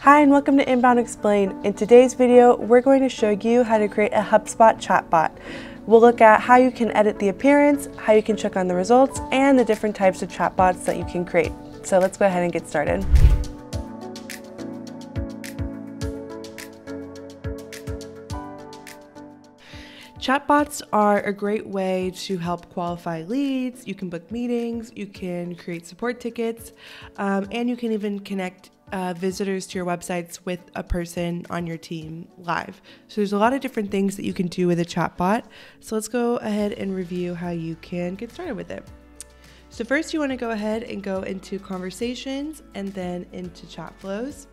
Hi and welcome to Inbound Explain. In today's video, we're going to show you how to create a HubSpot chatbot. We'll look at how you can edit the appearance, how you can check on the results, and the different types of chatbots that you can create. So let's go ahead and get started. Chatbots are a great way to help qualify leads. You can book meetings, you can create support tickets, and you can even connect visitors to your websites with a person on your team live. So there's a lot of different things that you can do with a chatbot. So let's go ahead and review how you can get started with it. So first you want to go ahead and go into conversations and then into chat flows.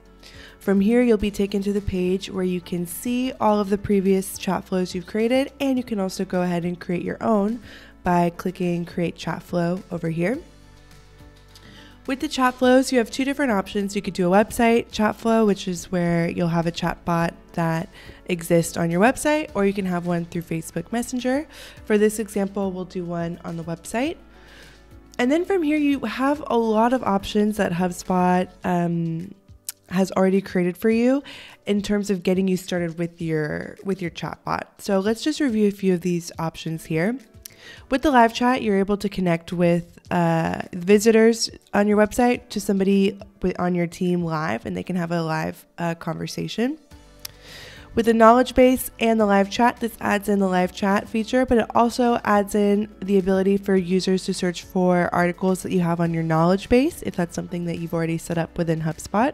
From here, you'll be taken to the page where you can see all of the previous chat flows you've created, and you can also go ahead and create your own by clicking Create Chat Flow over here. With the chat flows, you have two different options. You could do a website chat flow, which is where you'll have a chatbot that exists on your website, or you can have one through Facebook Messenger. For this example, we'll do one on the website. And then from here, you have a lot of options that HubSpot has already created for you in terms of getting you started with your chatbot. So let's just review a few of these options here. With the live chat, you're able to connect with visitors on your website to somebody on your team live, and they can have a live conversation. With the knowledge base and the live chat, this adds in the live chat feature, but it also adds in the ability for users to search for articles that you have on your knowledge base, if that's something that you've already set up within HubSpot.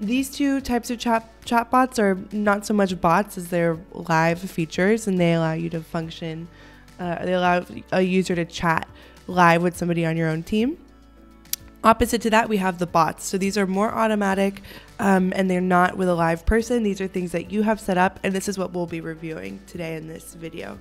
These two types of chatbots are not so much bots as they're live features, and they allow you to function, they allow a user to chat live with somebody on your own team. Opposite to that, we have the bots. So these are more automatic and they're not with a live person. These are things that you have set up, and this is what we'll be reviewing today in this video.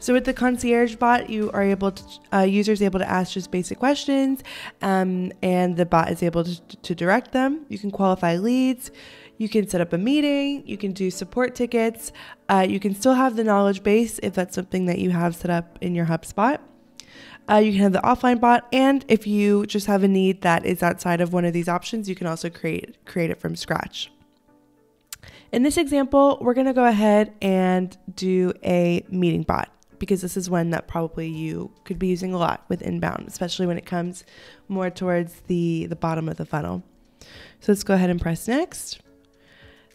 So with the concierge bot, you are able to, users able to ask just basic questions and the bot is able to direct them. You can qualify leads. You can set up a meeting, you can do support tickets, you can still have the knowledge base if that's something that you have set up in your HubSpot. You can have the offline bot, and if you just have a need that is outside of one of these options, you can also create it from scratch. In this example, we're gonna go ahead and do a meeting bot, because this is one that probably you could be using a lot with inbound, especially when it comes more towards the bottom of the funnel. So let's go ahead and press next.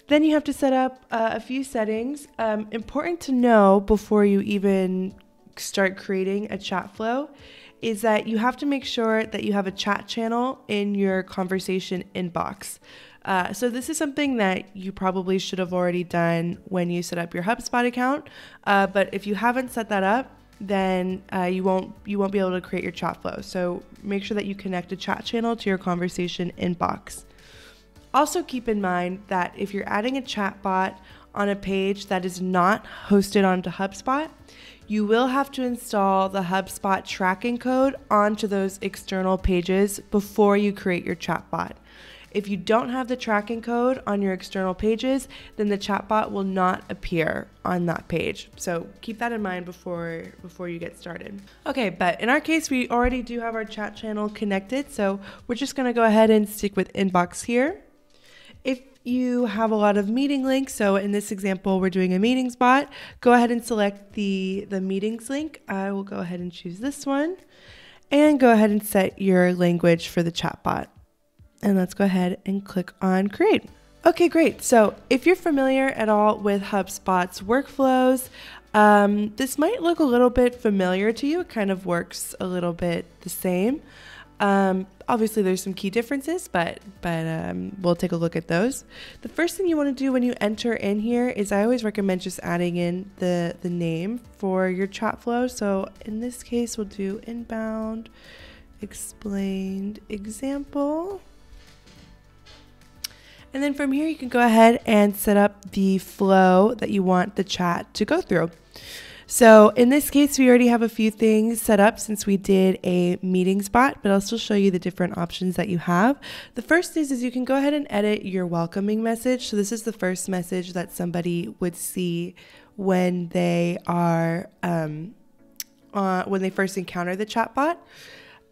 Then you have to set up a few settings. Important to know before you even start creating a chat flow is that you have to make sure that you have a chat channel in your conversation inbox. So this is something that you probably should have already done when you set up your HubSpot account. But if you haven't set that up, then you won't be able to create your chat flow. So make sure that you connect a chat channel to your conversation inbox. Also keep in mind that if you're adding a chatbot on a page that is not hosted onto HubSpot, you will have to install the HubSpot tracking code onto those external pages before you create your chatbot. If you don't have the tracking code on your external pages, then the chatbot will not appear on that page. So keep that in mind before you get started. Okay, but in our case, we already do have our chat channel connected, so we're just gonna go ahead and stick with inbox here. If you have a lot of meeting links, so in this example, we're doing a meetings bot, go ahead and select the meetings link. I will go ahead and choose this one and go ahead and set your language for the chatbot. And let's go ahead and click on create. Okay, great. So if you're familiar at all with HubSpot's workflows, this might look a little bit familiar to you. It kind of works a little bit the same. Obviously there's some key differences, but we'll take a look at those. The first thing you want to do when you enter in here is I always recommend just adding in the name for your chat flow. So in this case, we'll do Inbound Explained Example. And then from here, you can go ahead and set up the flow that you want the chat to go through. So in this case, we already have a few things set up since we did a meetings bot, but I'll still show you the different options that you have. The first is you can go ahead and edit your welcoming message. So this is the first message that somebody would see when they first encounter the chatbot.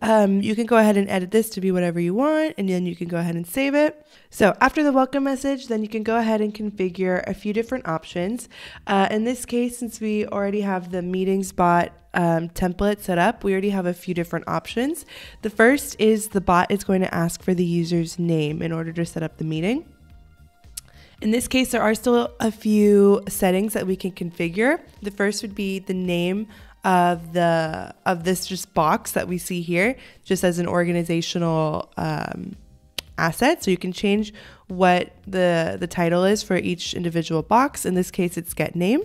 You can go ahead and edit this to be whatever you want, and then you can go ahead and save it. So after the welcome message, then you can go ahead and configure a few different options. In this case, since we already have the meetings bot template set up, we already have a few different options. The first is the bot is going to ask for the user's name in order to set up the meeting. In this case, there are still a few settings that we can configure. The first would be the name of this just box that we see here, just as an organizational asset. So you can change what the title is for each individual box. In this case, it's get name.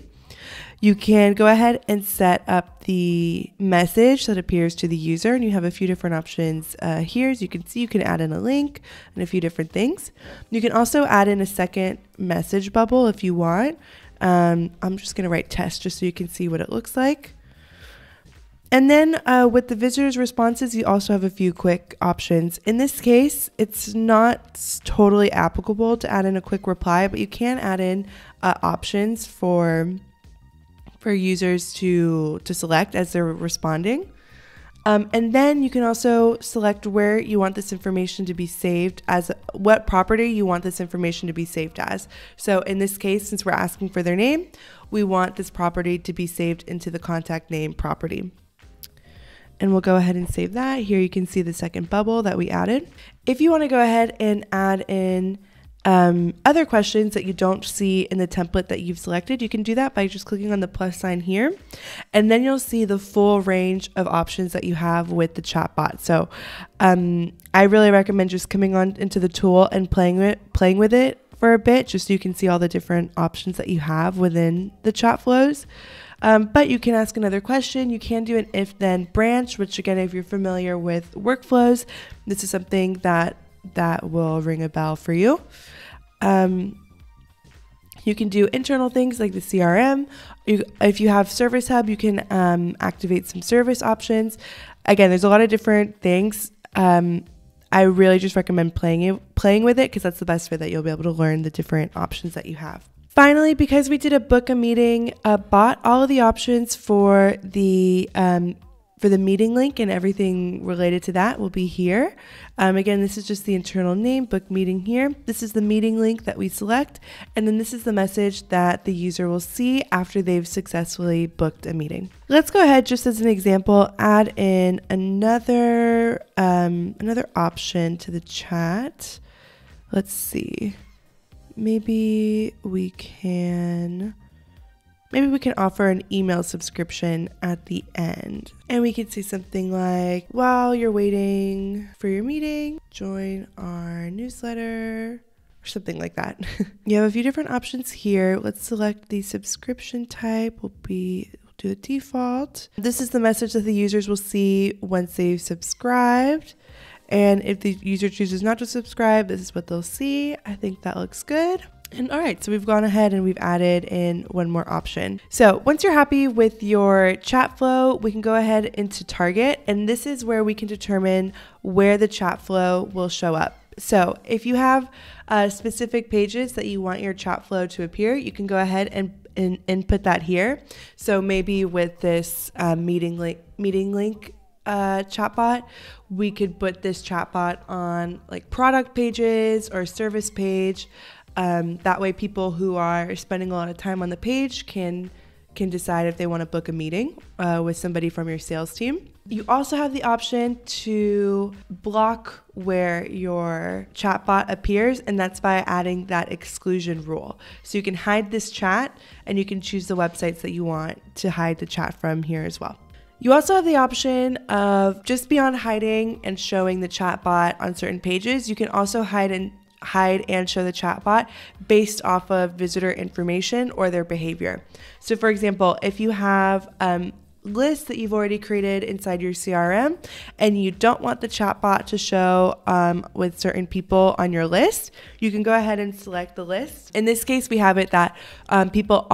You can go ahead and set up the message that appears to the user, and you have a few different options here. As you can see, you can add in a link and a few different things. You can also add in a second message bubble if you want. I'm just going to write test just so you can see what it looks like. And then with the visitor's responses, you also have a few quick options. In this case, it's not totally applicable to add in a quick reply, but you can add in options for users to select as they're responding. And then you can also select where you want this information to be saved as, what property you want this information to be saved as. So in this case, since we're asking for their name, we want this property to be saved into the contact name property. And we'll go ahead and save that. Here you can see the second bubble that we added. If you want to go ahead and add in other questions that you don't see in the template that you've selected, you can do that by just clicking on the plus sign here, and then you'll see the full range of options that you have with the chatbot. So I really recommend just coming on into the tool and playing with it for a bit, just so you can see all the different options that you have within the chat flows. But you can ask another question. You can do an if-then branch, which again, if you're familiar with workflows, this is something that will ring a bell for you. You can do internal things like the CRM. If you have Service Hub, you can activate some service options. Again, there's a lot of different things. I really just recommend playing with it, because that's the best way that you'll be able to learn the different options that you have. Finally, because we did a book a meeting bot, all of the options for the meeting link and everything related to that will be here. Again, this is just the internal name, book meeting here. This is the meeting link that we select, and then this is the message that the user will see after they've successfully booked a meeting. Let's go ahead, just as an example, add in another option to the chat. Let's see. Maybe we can offer an email subscription at the end. And we could say something like, while you're waiting for your meeting, join our newsletter, or something like that. You have a few different options here. Let's select the subscription type. We'll do the default. This is the message that the users will see once they've subscribed. And if the user chooses not to subscribe, this is what they'll see. I think that looks good. And all right, so we've gone ahead and we've added in one more option. So once you're happy with your chat flow, we can go ahead into Target, and this is where we can determine where the chat flow will show up. So if you have specific pages that you want your chat flow to appear, you can go ahead and input that here. So maybe with this meeting link chatbot, we could put this chatbot on like product pages or service page. That way people who are spending a lot of time on the page can decide if they want to book a meeting with somebody from your sales team. You also have the option to block where your chatbot appears, and that's by adding that exclusion rule. So you can hide this chat, and you can choose the websites that you want to hide the chat from here as well. You also have the option of, just beyond hiding and showing the chatbot on certain pages, you can also hide and show the chatbot based off of visitor information or their behavior. So for example, if you have lists that you've already created inside your CRM and you don't want the chatbot to show with certain people on your list, you can go ahead and select the list. In this case, we have it that people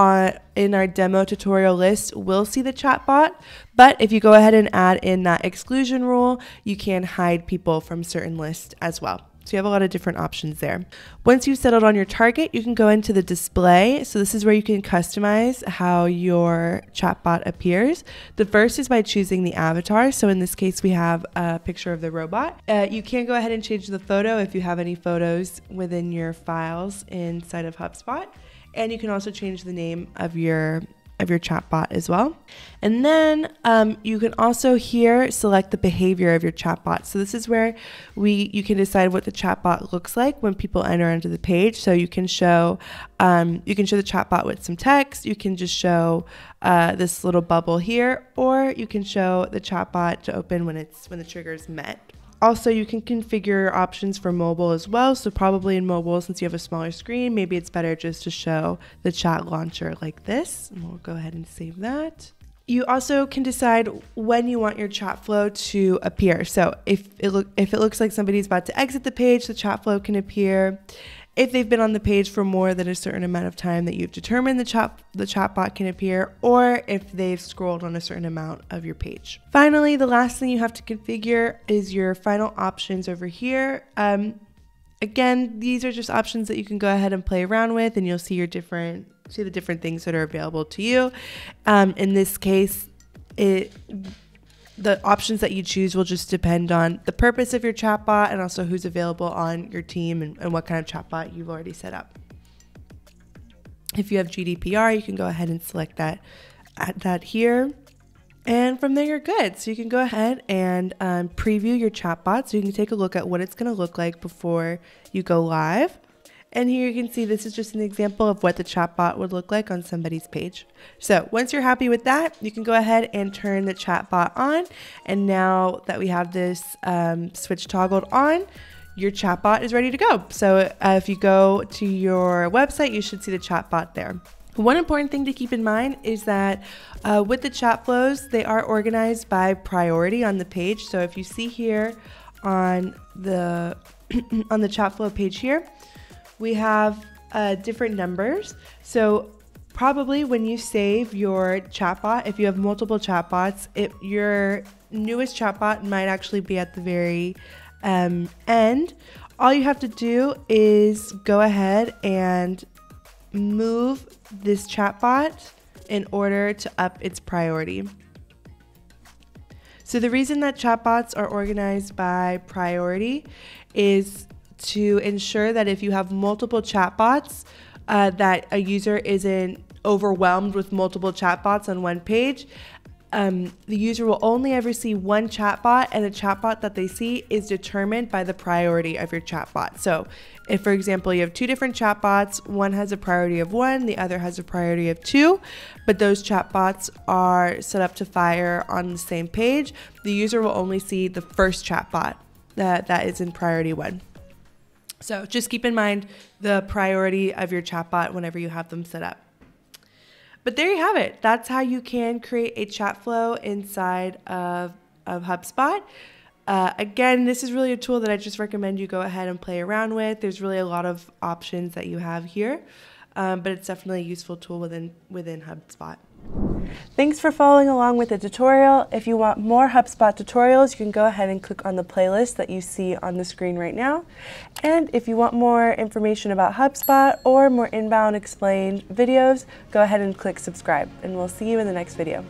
in our demo tutorial list will see the chatbot, but if you go ahead and add in that exclusion rule, you can hide people from certain lists as well. So you have a lot of different options there. Once you've settled on your target, you can go into the display. So this is where you can customize how your chatbot appears. The first is by choosing the avatar. So in this case, we have a picture of the robot. You can go ahead and change the photo if you have any photos within your files inside of HubSpot. And you can also change the name of your chatbot as well. And then you can also here select the behavior of your chatbot. So this is where you can decide what the chatbot looks like when people enter onto the page. So you can show the chatbot with some text, you can just show this little bubble here, or you can show the chatbot to open when the trigger is met. Also, you can configure options for mobile as well. So probably in mobile, since you have a smaller screen, maybe it's better just to show the chat launcher like this. And we'll go ahead and save that. You also can decide when you want your chat flow to appear. So if it looks like somebody's about to exit the page, the chat flow can appear. If they've been on the page for more than a certain amount of time that you've determined, the chatbot can appear, or if they've scrolled on a certain amount of your page. Finally, the last thing you have to configure is your final options over here. Again, these are just options that you can go ahead and play around with, and you'll see the different things that are available to you. In this case, the options that you choose will just depend on the purpose of your chatbot and also who's available on your team and what kind of chatbot you've already set up. If you have GDPR, you can go ahead and select that here. And from there, you're good. So you can go ahead and preview your chatbot. So you can take a look at what it's going to look like before you go live. And here you can see this is just an example of what the chatbot would look like on somebody's page. So once you're happy with that, you can go ahead and turn the chatbot on. And now that we have this switch toggled on, your chatbot is ready to go. So if you go to your website, you should see the chatbot there. One important thing to keep in mind is that with the chat flows, they are organized by priority on the page. So if you see here on the, on the chat flow page here, we have different numbers. So probably when you save your chatbot, if you have multiple chatbots, your newest chatbot might actually be at the very end. All you have to do is go ahead and move this chatbot in order to up its priority. So the reason that chatbots are organized by priority is to ensure that if you have multiple chatbots, that a user isn't overwhelmed with multiple chatbots on one page. The user will only ever see one chatbot, and the chatbot that they see is determined by the priority of your chatbot. So if, for example, you have two different chatbots, one has a priority of 1, the other has a priority of 2, but those chatbots are set up to fire on the same page, the user will only see the first chatbot that is in priority 1. So just keep in mind the priority of your chatbot whenever you have them set up. But there you have it. That's how you can create a chat flow inside of HubSpot. Again, this is really a tool that I just recommend you go ahead and play around with. There's really a lot of options that you have here, but it's definitely a useful tool within HubSpot. Thanks for following along with the tutorial. If you want more HubSpot tutorials, you can go ahead and click on the playlist that you see on the screen right now. And if you want more information about HubSpot or more Inbound Explain videos, go ahead and click subscribe, and we'll see you in the next video.